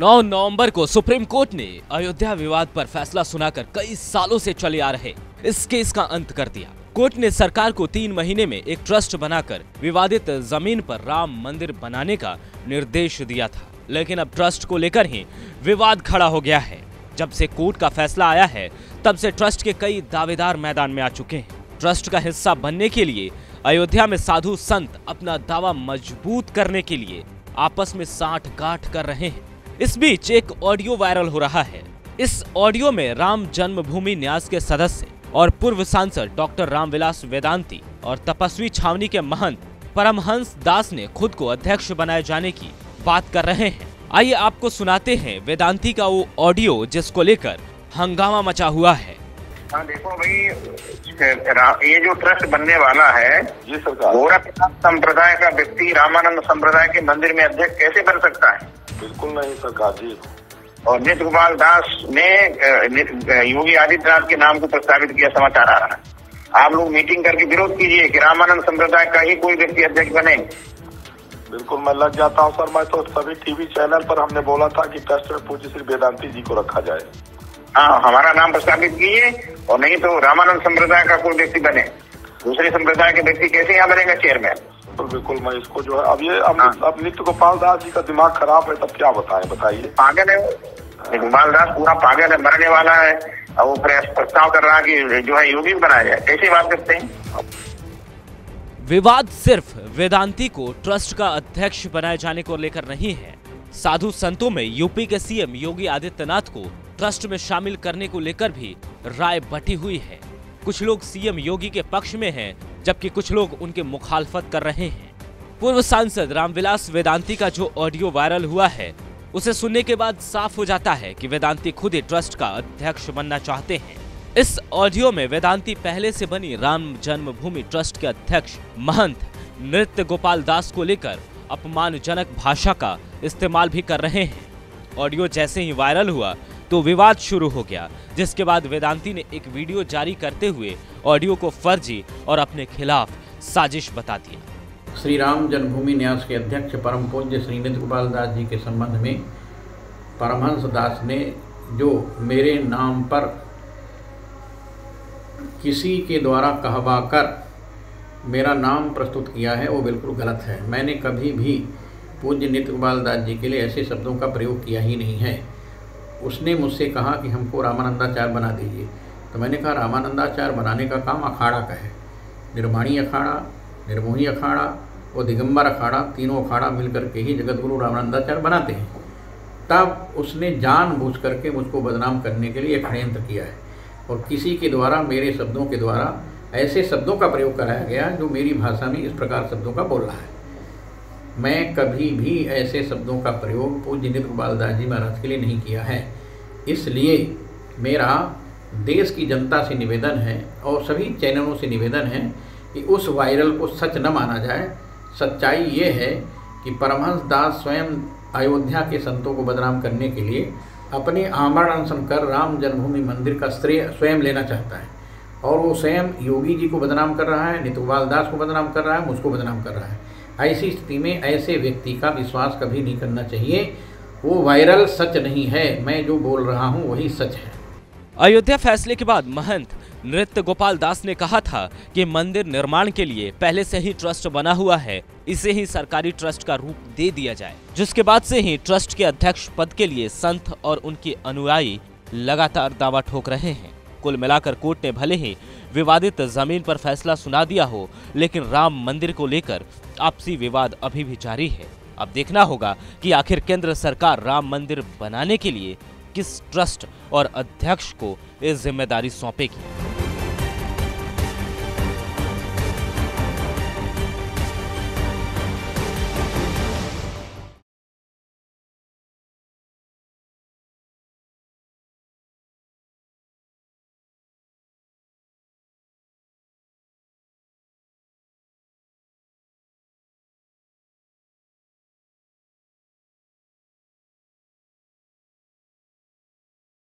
9 नवंबर को supreme court ने अयोध्या विवाद पर फैसला सुनाकर कई सालों से चले आ रहे इस केस का अंत कर दिया। कोर्ट ने सरकार को 3 महीने में एक ट्रस्ट बनाकर विवादित जमीन पर राम मंदिर बनाने का निर्देश दिया था, लेकिन अब ट्रस्ट को लेकर ही विवाद खड़ा हो गया है। जब से कोर्ट का फैसला आया है तब से ट्रस्ट के कई दावेदार मैदान में आ चुके हैं। ट्रस्ट का हिस्सा बनने के लिए अयोध्या में साधु संत अपना दावा मजबूत करने के लिए आपस में साठगांठ कर रहे हैं। इस बीच एक ऑडियो वायरल हो रहा है। इस ऑडियो में राम जन्मभूमि न्यास के सदस्य और पूर्व सांसद डॉक्टर रामविलास वेदांती और तपस्वी छावनी के महंत परमहंस दास ने खुद को अध्यक्ष बनाए जाने की बात कर रहे हैं। आइए आपको सुनाते हैं वेदांती का वो ऑडियो जिसको लेकर हंगामा मचा हुआ है। हाँ देखो भाई, ये जो ट्रस्ट बनने वाला है, राम संप्रदाय का व्यक्ति रामानंद संप्रदाय के मंदिर में अध्यक्ष कैसे बन सकता है? बिल्कुल नहीं सरकार जी। और नेत्र गोपाल दास ने योगी आदित्यनाथ के नाम को प्रस्तावित किया, समाचार आ रहा है। आप लोग मीटिंग करके विरोध कीजिए कि रामानंद संप्रदाय का ही कोई व्यक्ति अध्यक्ष बने। बिल्कुल मैं लग जाता हूँ सर, मैं तो सभी टीवी चैनल पर हमने बोला था कि ट्रस्ट में पूज्य श्री वेदांती जी को रखा जाए। हाँ, हमारा नाम प्रस्तावित कीजिए और नहीं तो रामानंद संप्रदाय का कोई व्यक्ति बने। दूसरे संप्रदाय के व्यक्ति कैसे यहाँ बनेगा चेयरमैन? बिल्कुल मैं इसको जो है अब ये अब नृत्य गोपाल दास जी का दिमाग खराब है, तब क्या बताएं बताइए। पागल है गोपाल दास, पूरा पागल है, मरने वाला है। अब वो प्रस्ताव कर रहा है कि जो है योगी बनाया जाए, कैसी बात करते हैं। विवाद सिर्फ वेदांती को ट्रस्ट का अध्यक्ष बनाए जाने को लेकर नहीं है। साधु संतों में यूपी के सीएम योगी आदित्यनाथ को ट्रस्ट में शामिल करने को लेकर भी राय बटी हुई है। कुछ लोग सीएम योगी के पक्ष में हैं, जबकि कुछ लोग उनके मुखालफत कर रहे हैं। पूर्व सांसद रामविलास वेदांती का जो ऑडियो वायरल हुआ है उसे सुनने के बाद साफ हो जाता है कि वेदांती खुद ही ट्रस्ट का अध्यक्ष बनना चाहते हैं। इस ऑडियो में वेदांती पहले से बनी राम जन्मभूमि ट्रस्ट के अध्यक्ष महंत नृत्य गोपाल दास को लेकर अपमानजनक भाषा का इस्तेमाल भी कर रहे हैं। ऑडियो जैसे ही वायरल हुआ तो विवाद शुरू हो गया, जिसके बाद वेदांती ने एक वीडियो जारी करते हुए ऑडियो को फर्जी और अपने खिलाफ साजिश बता दिया। श्री राम जन्मभूमि न्यास के अध्यक्ष परम पूज्य श्री नृत्य गोपाल दास जी के संबंध में परमहंस दास ने जो मेरे नाम पर किसी के द्वारा कहवाकर मेरा नाम प्रस्तुत किया है वो बिल्कुल गलत है। मैंने कभी भी पूज्य नृत्य गोपाल दास जी के लिए ऐसे शब्दों का प्रयोग किया ही नहीं है। उसने मुझसे कहा कि हमको रामानंदाचार्य बना दीजिए, तो मैंने कहा रामानंदाचार्य बनाने का काम अखाड़ा का है। निर्माणी अखाड़ा, निर्मोही अखाड़ा और दिगंबर अखाड़ा, तीनों अखाड़ा मिलकर के ही जगतगुरु रामानंदाचार्य बनाते हैं। तब उसने जानबूझ करके मुझको बदनाम करने के लिए षड्यंत्र किया है और किसी के द्वारा मेरे शब्दों के द्वारा ऐसे शब्दों का प्रयोग कराया गया जो मेरी भाषा में इस प्रकार शब्दों का बोल रहा है। मैं कभी भी ऐसे शब्दों का प्रयोग पूज्य नृत्य गोपाल दास जी महाराज के लिए नहीं किया है। इसलिए मेरा देश की जनता से निवेदन है और सभी चैनलों से निवेदन है कि उस वायरल को सच न माना जाए। सच्चाई ये है कि परमहंस दास स्वयं अयोध्या के संतों को बदनाम करने के लिए अपने आमरण अनशन कर राम जन्मभूमि मंदिर का श्रेय स्वयं लेना चाहता है और वो स्वयं योगी जी को बदनाम कर रहा है, नृत्य गोपाल दास को बदनाम कर रहा है, मुझको बदनाम कर रहा है। ऐसी स्थिति में ऐसे व्यक्ति का विश्वास कभी नहीं करना चाहिए। वो वायरल सच नहीं है, मैं जो बोल रहा हूँ वही सच है। अयोध्या फैसले के बाद महंत नृत्य गोपाल दास ने कहा था कि मंदिर निर्माण के लिए पहले से ही ट्रस्ट बना हुआ है, इसे ही सरकारी ट्रस्ट का रूप दे दिया जाए, जिसके बाद से ही ट्रस्ट के अध्यक्ष पद के लिए संत और उनके अनुयायी लगातार दावा ठोक रहे हैं। कुल मिलाकर कोर्ट ने भले ही विवादित जमीन पर फैसला सुना दिया हो, लेकिन राम मंदिर को लेकर आपसी विवाद अभी भी जारी है। अब देखना होगा कि आखिर केंद्र सरकार राम मंदिर बनाने के लिए किस ट्रस्ट और अध्यक्ष को ये जिम्मेदारी सौंपेगी।